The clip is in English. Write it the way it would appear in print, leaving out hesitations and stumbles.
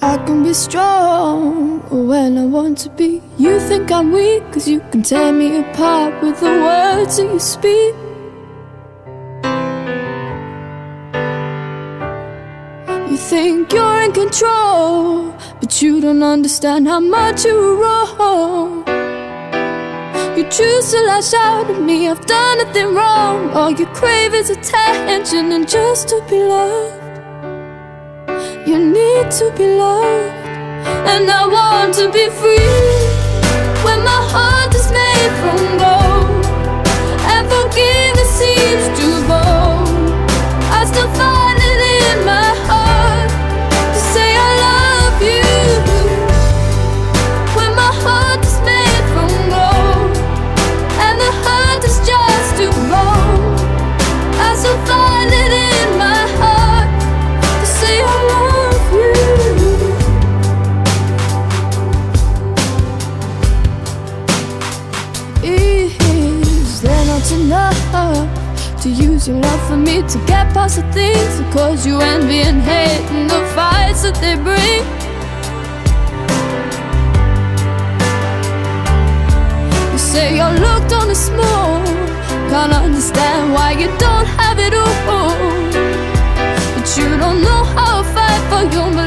I can be strong when I want to be. You think I'm weak, cause you can tear me apart with the words that you speak. You think you're in control, but you don't understand how much you were wrong. You choose to lash out at me, I've done nothing wrong. All you crave is attention and just to be loved. You need to be loved, and I want to be free. When my heart is made from gold, and forgiveness seems too bold, I still find it in my heart to say I love you. When my heart is made from gold, and the hurt is just too bold, I still find it in my heart to say I love you. Enough to use your love for me to get past the things that cause you envy and hate and the fights that they bring. You say you're looked on as small, can't understand why you don't have it all, but you don't know how to fight for your